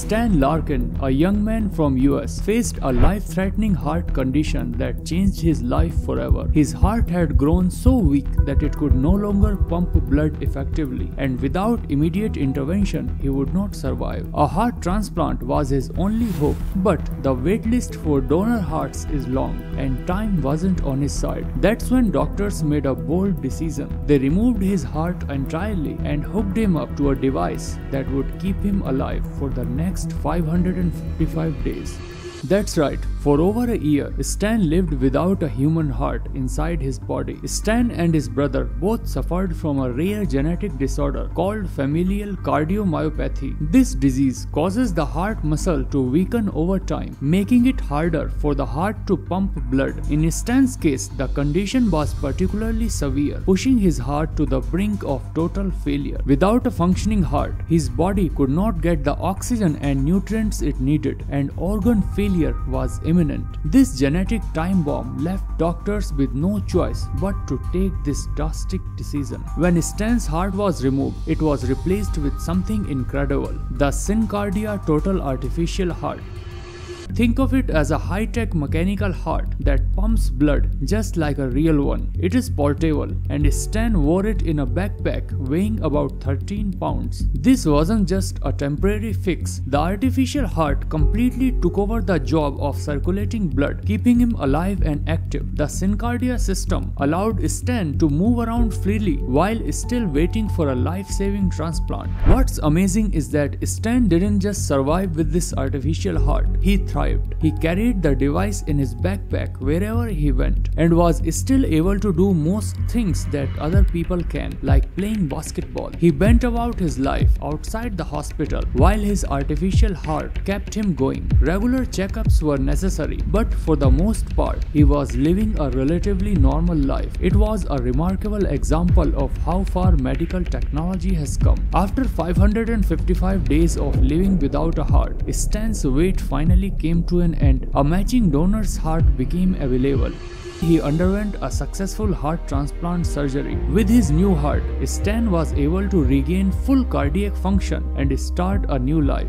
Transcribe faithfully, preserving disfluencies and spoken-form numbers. Stan Larkin, a young man from U S, faced a life-threatening heart condition that changed his life forever. His heart had grown so weak that it could no longer pump blood effectively, and without immediate intervention, he would not survive. A heart transplant was his only hope, but the waitlist for donor hearts is long, and time wasn't on his side. That's when doctors made a bold decision. They removed his heart entirely and hooked him up to a device that would keep him alive for the next five hundred fifty-five days. That's right, for over a year, Stan lived without a human heart inside his body. Stan and his brother both suffered from a rare genetic disorder called familial cardiomyopathy. This disease causes the heart muscle to weaken over time, making it harder for the heart to pump blood. In Stan's case, the condition was particularly severe, pushing his heart to the brink of total failure. Without a functioning heart, his body could not get the oxygen and nutrients it needed, and organ failure was imminent. This genetic time bomb left doctors with no choice but to take this drastic decision. When Stan's heart was removed, it was replaced with something incredible, the Syncardia Total Artificial Heart. Think of it as a high-tech mechanical heart that pumps blood just like a real one. It is portable, and Stan wore it in a backpack weighing about thirteen pounds. This wasn't just a temporary fix. The artificial heart completely took over the job of circulating blood, keeping him alive and active. The Syncardia system allowed Stan to move around freely while still waiting for a life-saving transplant. What's amazing is that Stan didn't just survive with this artificial heart. He thrived. He carried the device in his backpack wherever he went, and was still able to do most things that other people can, like playing basketball. He went about his life outside the hospital while his artificial heart kept him going. Regular checkups were necessary, but for the most part, he was living a relatively normal life. It was a remarkable example of how far medical technology has come. After five hundred fifty-five days of living without a heart, Stan's weight finally came to an end. A matching donor's heart became available. He underwent a successful heart transplant surgery. With his new heart, Stan was able to regain full cardiac function and start a new life.